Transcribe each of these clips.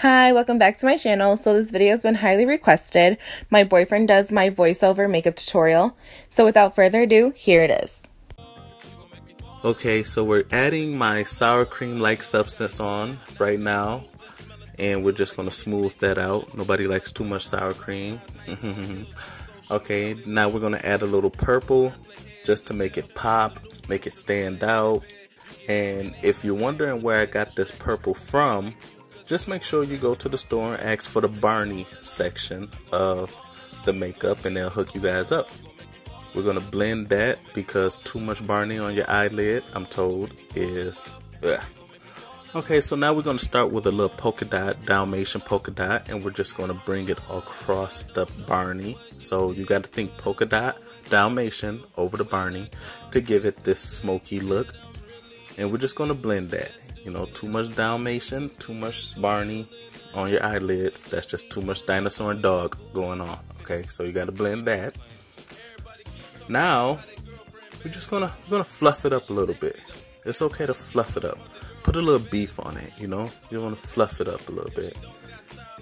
Hi, welcome back to my channel. So this video has been highly requested. My boyfriend does my voiceover makeup tutorial. So without further ado, here it is. Okay, so we're adding my sour cream-like substance on right now. And we're just gonna smooth that out. Nobody likes too much sour cream. Okay, now we're gonna add a little purple just to make it pop, make it stand out. And if you're wondering where I got this purple from, just make sure you go to the store and ask for the Barney section of the makeup and they'll hook you guys up. We're going to blend that because too much Barney on your eyelid, I'm told, is ugh. Okay, so now we're going to start with a little polka dot, Dalmatian polka dot, and we're just going to bring it across the Barney. So you got to think polka dot, Dalmatian over the Barney to give it this smoky look. And we're just going to blend that. You know, too much Dalmatian, too much Barney on your eyelids. That's just too much dinosaur and dog going on. Okay, so you got to blend that. Now, we're just gonna fluff it up a little bit. It's okay to fluff it up. Put a little beef on it, you know. You want to fluff it up a little bit.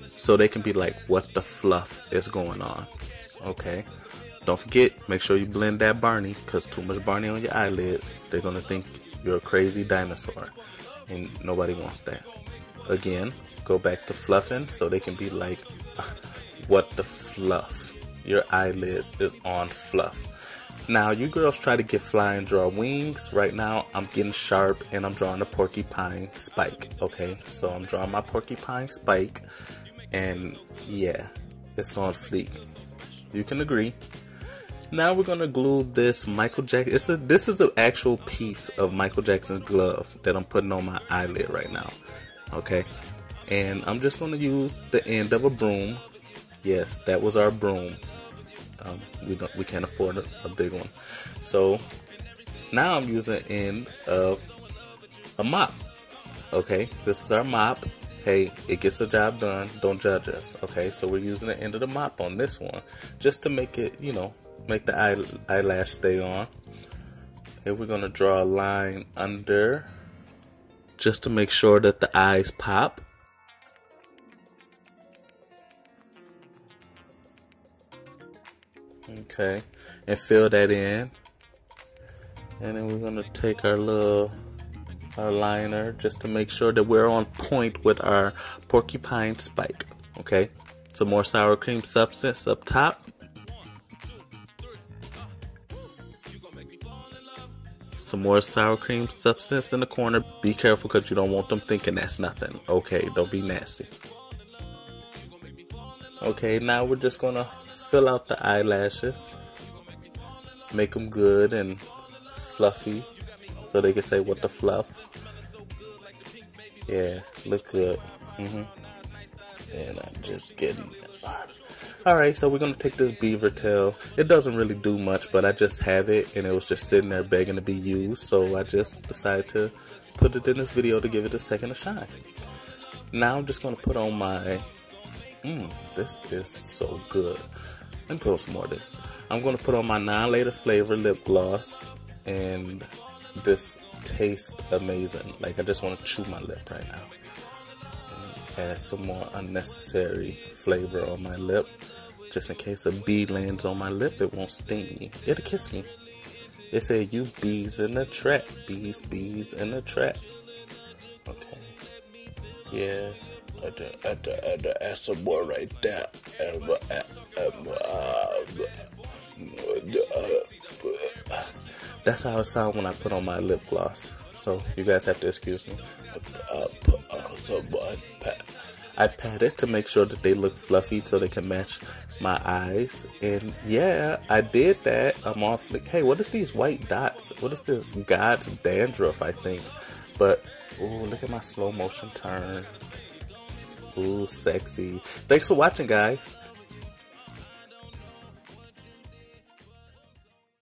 So they can be like, what the fluff is going on. Okay. Don't forget, make sure you blend that Barney. Because too much Barney on your eyelids, they're going to think you're a crazy dinosaur. And nobody wants that. Again, go back to fluffing so they can be like, what the fluff? Your eyelids is on fluff. Now, you girls try to get fly and draw wings. Right now, I'm getting sharp and I'm drawing a porcupine spike, okay? So I'm drawing my porcupine spike and yeah, it's on fleek. You can agree. Now we're gonna glue this Michael Jackson. This is an actual piece of Michael Jackson's glove that I'm putting on my eyelid right now. Okay, and I'm just gonna use the end of a broom. Yes, that was our broom. We can't afford a big one, so now I'm using the end of a mop. Okay, this is our mop. Hey, it gets the job done. Don't judge us. Okay, so we're using the end of the mop on this one just to make it, you know, make the eyelash stay on. Here we're going to draw a line under just to make sure that the eyes pop. Okay, and fill that in. And then we're going to take our little liner just to make sure that we're on point with our porcupine spike. Okay, some more sour cream substance up top. Some more sour cream substance in the corner. Be careful because you don't want them thinking that's nothing. Okay, don't be nasty. Okay, now we're just gonna fill out the eyelashes, make them good and fluffy so they can say what the fluff. Yeah, look good. And I'm just getting that. Alright, so we're going to take this beaver tail. It doesn't really do much, but I just have it and it was just sitting there begging to be used. So I just decided to put it in this video to give it a second to shine. Now I'm just going to put on my... this is so good. Let me put some more of this. I'm going to put on my non-later flavor lip gloss. And this tastes amazing. Like, I just want to chew my lip right now. Add some more unnecessary flavor on my lip just in case a bee lands on my lip. It won't sting me, it'll kiss me. It said you bees in the trap, bees in the trap. Okay, yeah, I had to add some more right there. That's how it sounds when I put on my lip gloss, so you guys have to excuse me. I pat it to make sure that they look fluffy so they can match my eyes. And yeah, I did that. I'm off like, hey, what is these white dots? What is this? God's dandruff, I think. But ooh, look at my slow motion turn. Ooh, sexy. Thanks for watching, guys.